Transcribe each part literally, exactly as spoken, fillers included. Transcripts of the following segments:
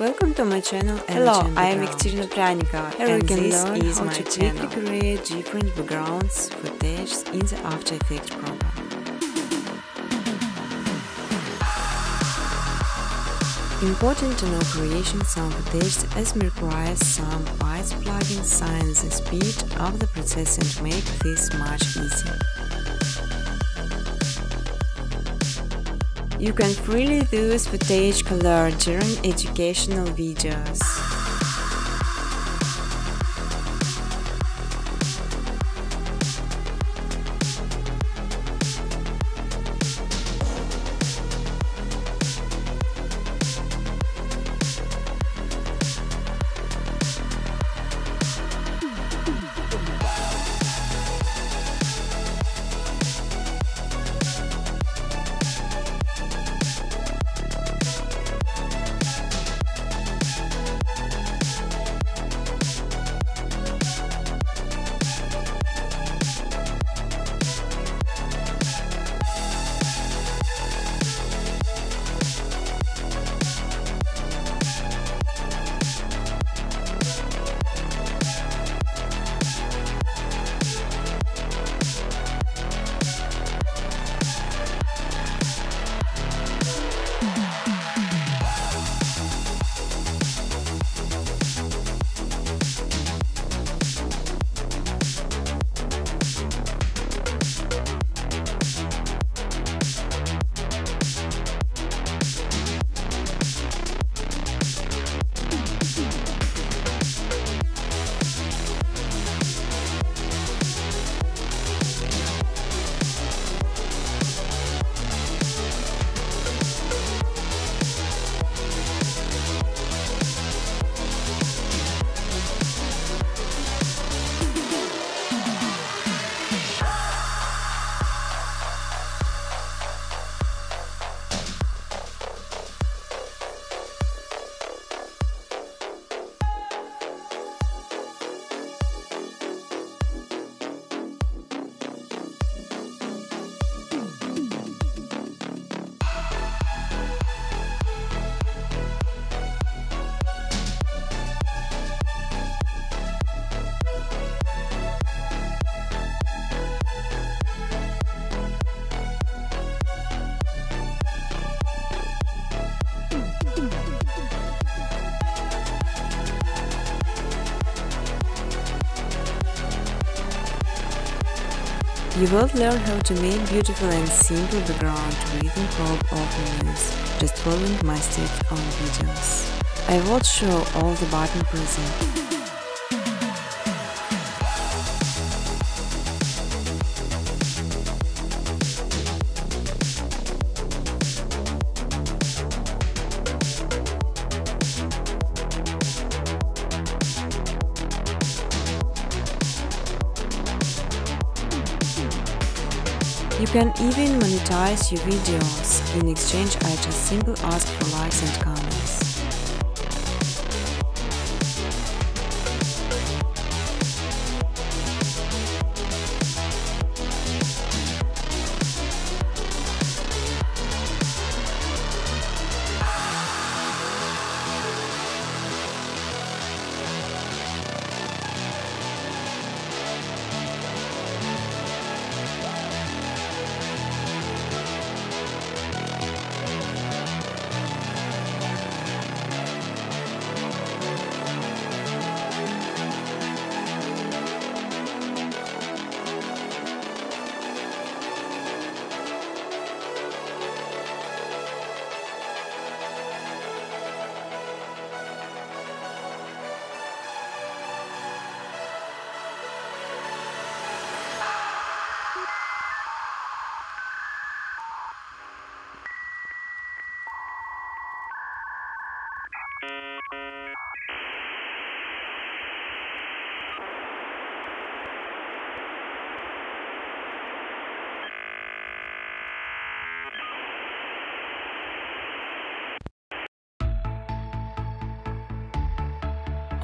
Welcome to my channel. Hello, I am Ekaterina Pryanikova, and this is my channel. How to quickly create different backgrounds footage in the After Effects program. Important to know creation some footage as requires some files plugins sign the speed of the process and make this much easier. You can freely use footage color during educational videos. You will learn how to make beautiful and simple background within hope of news, just following my steps on videos. I will show all the button present. You can even monetize your videos. In exchange, I just simply ask for likes and comments.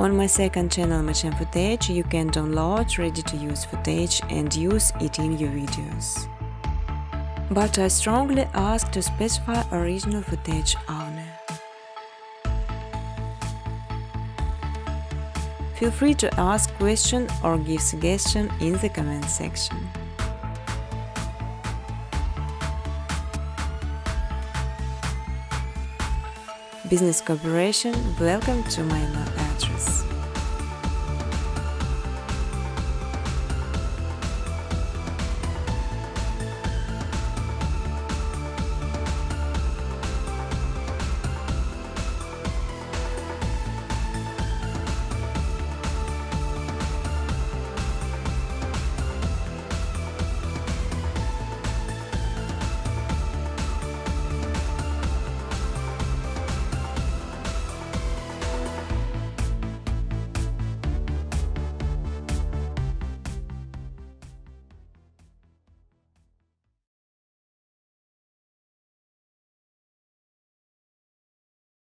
On my second channel, Machem Footage, you can download ready-to-use footage and use it in your videos. But I strongly ask to specify original footage only. Feel free to ask questions or give suggestions in the comment section. Business Cooperation, welcome to my lab.